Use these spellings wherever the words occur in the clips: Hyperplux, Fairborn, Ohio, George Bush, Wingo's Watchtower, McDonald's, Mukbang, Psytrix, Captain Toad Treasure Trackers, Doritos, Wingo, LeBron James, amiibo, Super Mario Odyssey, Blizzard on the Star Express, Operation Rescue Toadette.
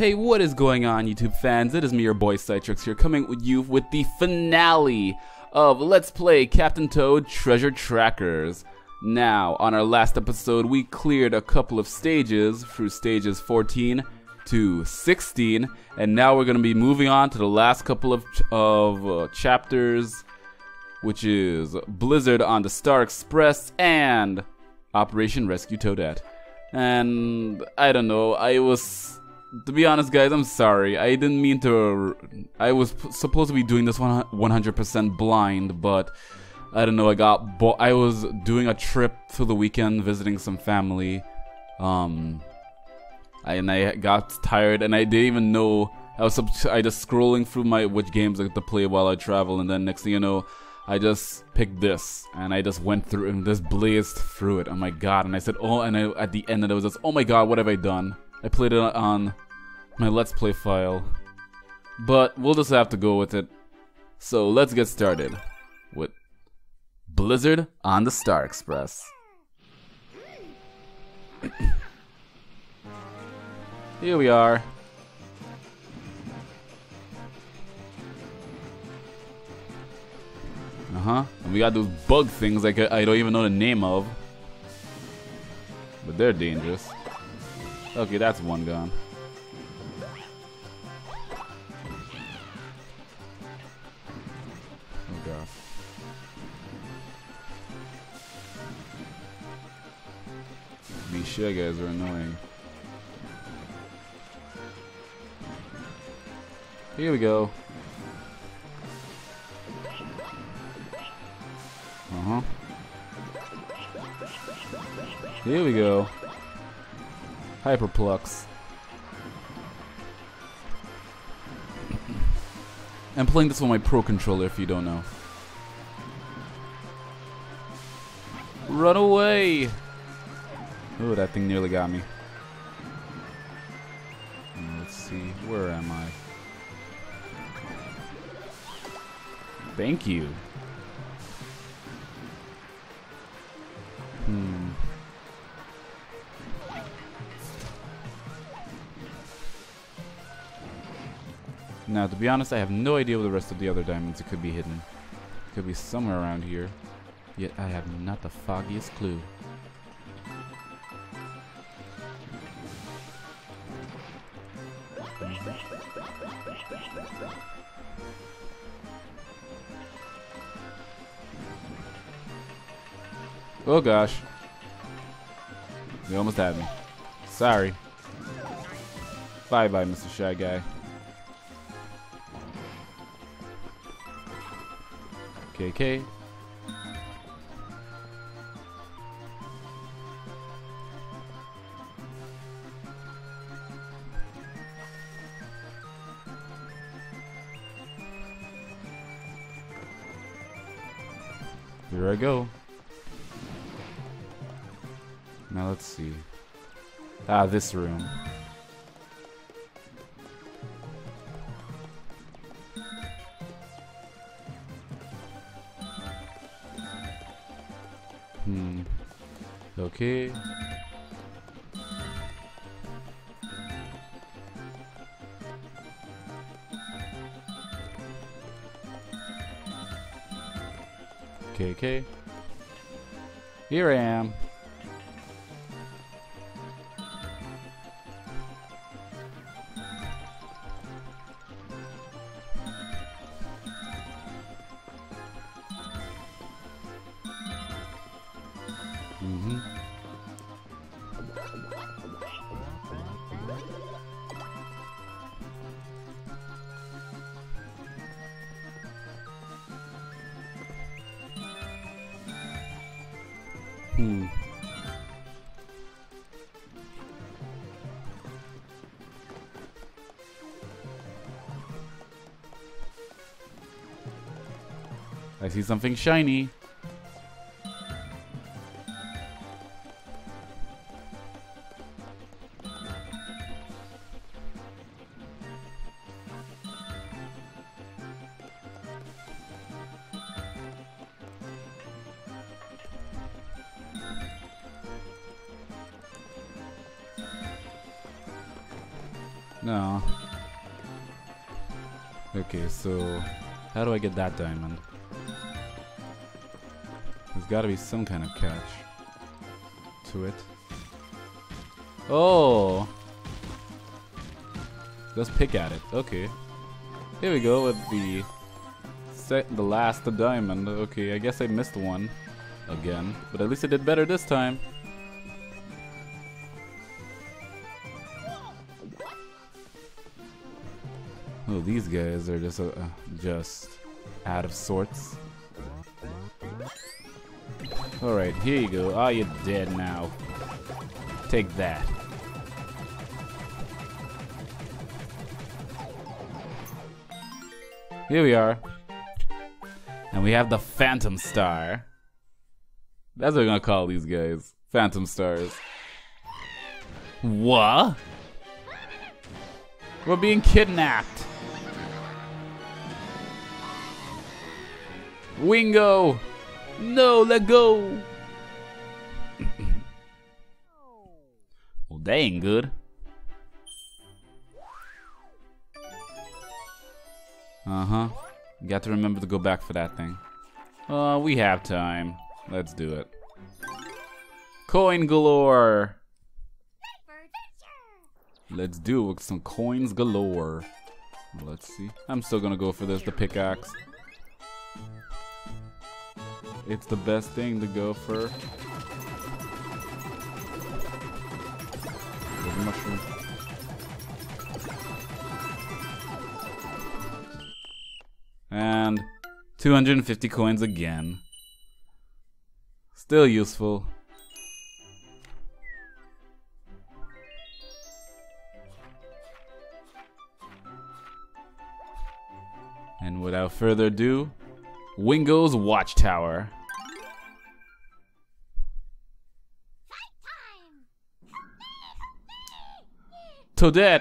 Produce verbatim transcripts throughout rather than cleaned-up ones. Hey, what is going on, YouTube fans? It is me, your boy Psytrix here, coming with you with the finale of Let's Play Captain Toad Treasure Trackers. Now, on our last episode, we cleared a couple of stages through stages fourteen to sixteen, and now we're going to be moving on to the last couple of, ch of uh, chapters, which is Blizzard on the Star Express and Operation Rescue Toadette. And I don't know, I was... To be honest, guys, I'm sorry. I didn't mean to... I was p supposed to be doing this one one hundred percent blind, but... I don't know, I got... Bo I was doing a trip to the weekend, visiting some family. Um... I, and I got tired, and I didn't even know... I was I just scrolling through my which games I get to play while I travel, and then next thing you know... I just picked this, and I just went through and just blazed through it. Oh my god, and I said, oh, and I, at the end of it was just, oh my god, what have I done? I played it on my Let's Play file, but we'll just have to go with it. So let's get started with Blizzard on the Star Express. Here we are. Uh-huh. And we got those bug things like I don't even know the name of, but they're dangerous. Okay, that's one gone. Oh gosh. Make sure guys are annoying. Here we go. Uh-huh. Here we go. Hyperplux. I'm playing this with my Pro Controller if you don't know. Run away! Oh, that thing nearly got me. Let's see, where am I? Thank you. Hmm. Now, to be honest, I have no idea where the rest of the other diamonds it could be hidden. It could be somewhere around here. Yet I have not the foggiest clue. Oh gosh. They almost had me. Sorry. Bye bye, Mister Shy Guy. K K. Here I go. Now let's see. Ah, this room. Hmm. Okay. Okay, okay. Here I am. Mm-hmm. Hmm. I see something shiny. No. Okay, so how do I get that diamond? There's gotta be some kind of catch to it. Oh! Let's pick at it. Okay. Here we go with the set, the last diamond. Okay, I guess I missed one again, but at least I did better this time. Oh, these guys are just uh, just out of sorts. All right, here you go. Ah, oh, you're dead now. Take that. Here we are, and we have the Phantom Star. That's what we're gonna call these guys, Phantom Stars. What? We're being kidnapped. Wingo, no, let go. Well, that ain't good. Uh-huh. Got to remember to go back for that thing. Uh, we have time. Let's do it. Coin galore! Let's do it with some coins galore. Let's see. I'm still gonna go for this, the pickaxe. It's the best thing to go for. The mushroom. And two hundred fifty coins again. Still useful. And without further ado, Wingo's Watchtower. Toadette!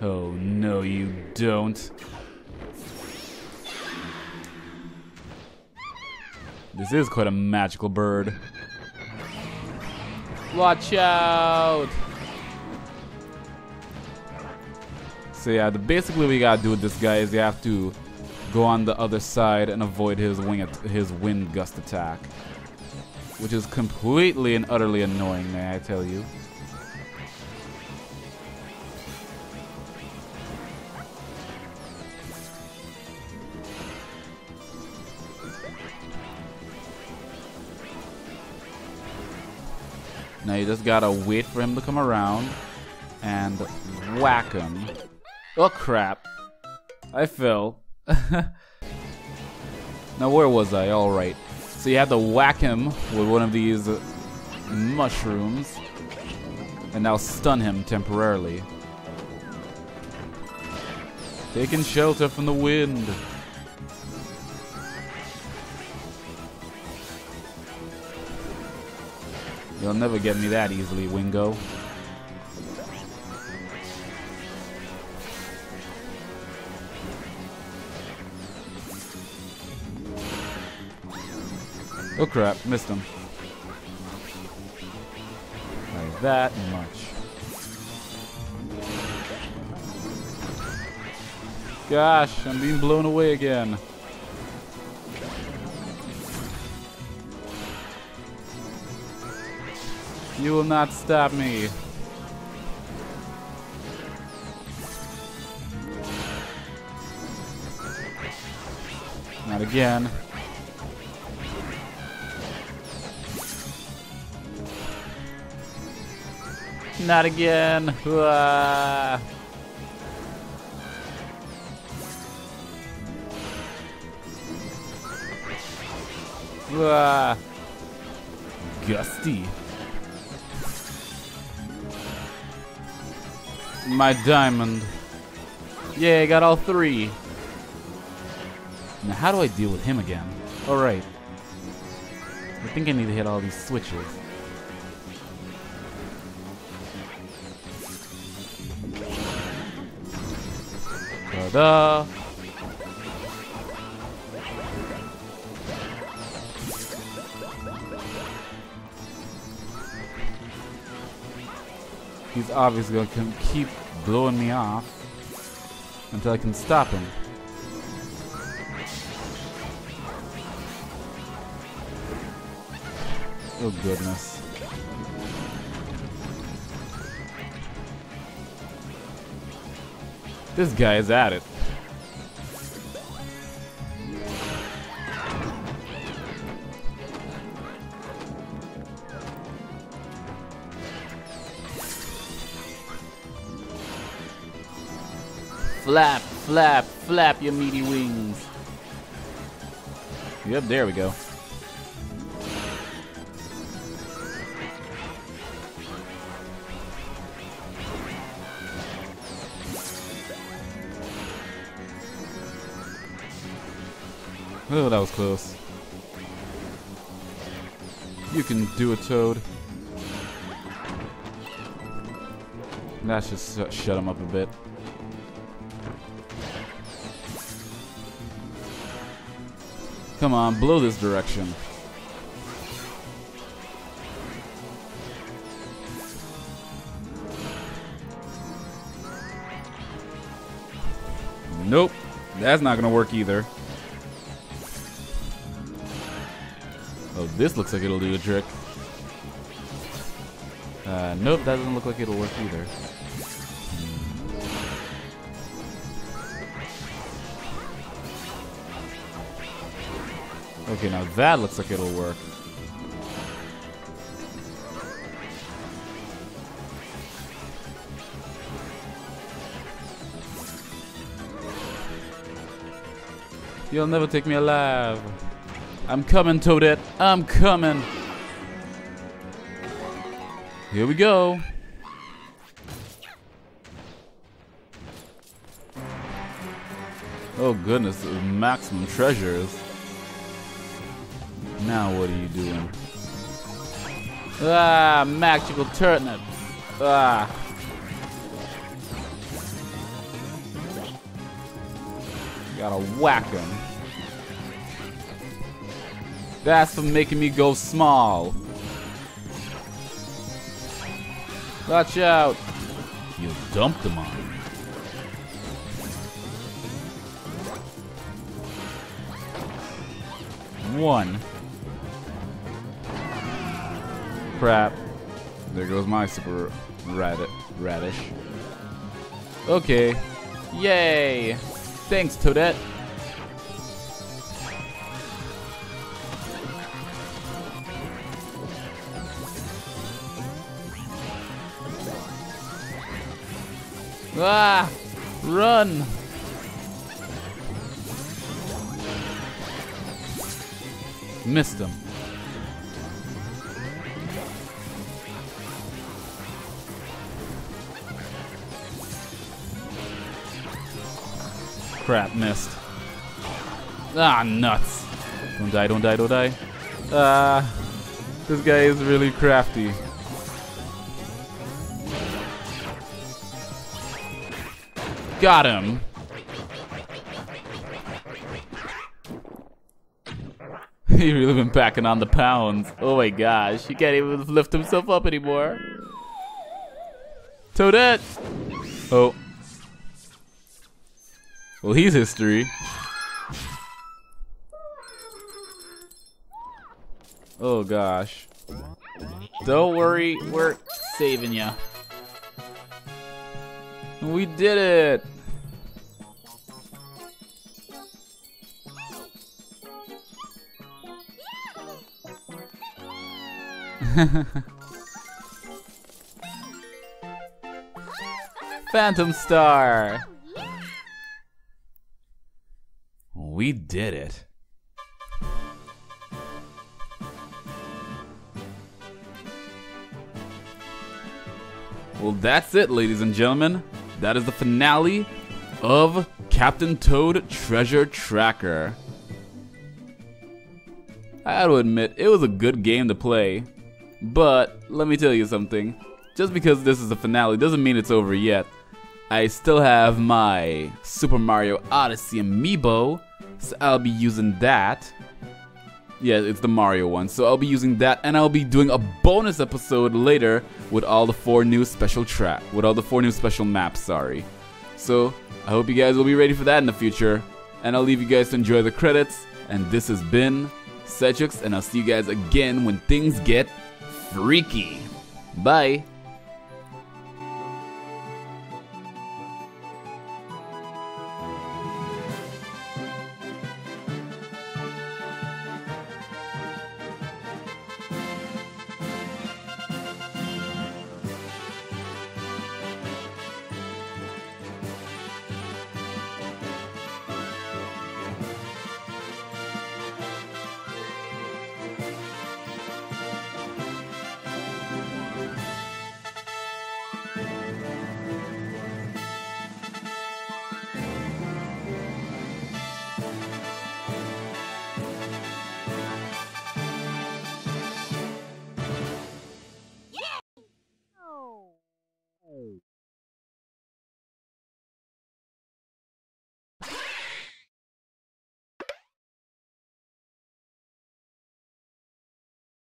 Oh, no you don't. This is quite a magical bird. Watch out! So yeah, the, basically what we gotta do with this guy is you have to go on the other side and avoid his wing, his wind gust attack. Which is completely and utterly annoying, may I tell you. Now you just gotta wait for him to come around and whack him. Oh crap, I fell. Now where was I? Alright, so you have to whack him with one of these mushrooms and now stun him temporarily. Taking shelter from the wind. You'll never get me that easily, Wingo. Oh crap, missed him. Like that much. Gosh, I'm being blown away again. You will not stop me. Not again. Not again. Ah. Ah. Gusty. My diamond. Yeah, I got all three. Now how do I deal with him again? Alright. I think I need to hit all these switches. Ta-da! He's obviously going to keep blowing me off until I can stop him. Oh, goodness. This guy is at it. Flap, flap, flap your meaty wings. Yep, there we go. Oh, that was close. You can do it, Toad. That should shut him up a bit. Come on, blow this direction. Nope, that's not gonna work either. Oh, this looks like it'll do a trick. Uh, nope, that doesn't look like it'll work either. Okay, now that looks like it'll work. You'll never take me alive. I'm coming, Toadette. I'm coming. Here we go. Oh goodness, maximum treasures. Now what are you doing? Ah, magical turnip. Ah. Gotta whack him. That's for making me go small. Watch out. You dumped him on me. One. Crap. There goes my super radi radish. Okay. Yay. Thanks, Toadette. Ah! Run! Missed him. Crap, missed. Ah, nuts. Don't die, don't die, don't die. Ah, uh, this guy is really crafty. Got him. He really been packing on the pounds. Oh my gosh, he can't even lift himself up anymore. Toadette! Oh. Well, he's history. Oh gosh. Don't worry, we're saving ya. We did it! Phantom Star! We did it. Well, that's it, ladies and gentlemen. That is the finale of Captain Toad Treasure Tracker. I gotta admit, it was a good game to play. But let me tell you something. Just because this is the finale doesn't mean it's over yet. I still have my Super Mario Odyssey amiibo, so I'll be using that. Yeah, it's the Mario one. So I'll be using that, and I'll be doing a bonus episode later with all the four new special track, with all the four new special maps, sorry. So I hope you guys will be ready for that in the future. And I'll leave you guys to enjoy the credits. And this has been Psytrix, and I'll see you guys again when things get freaky. Bye.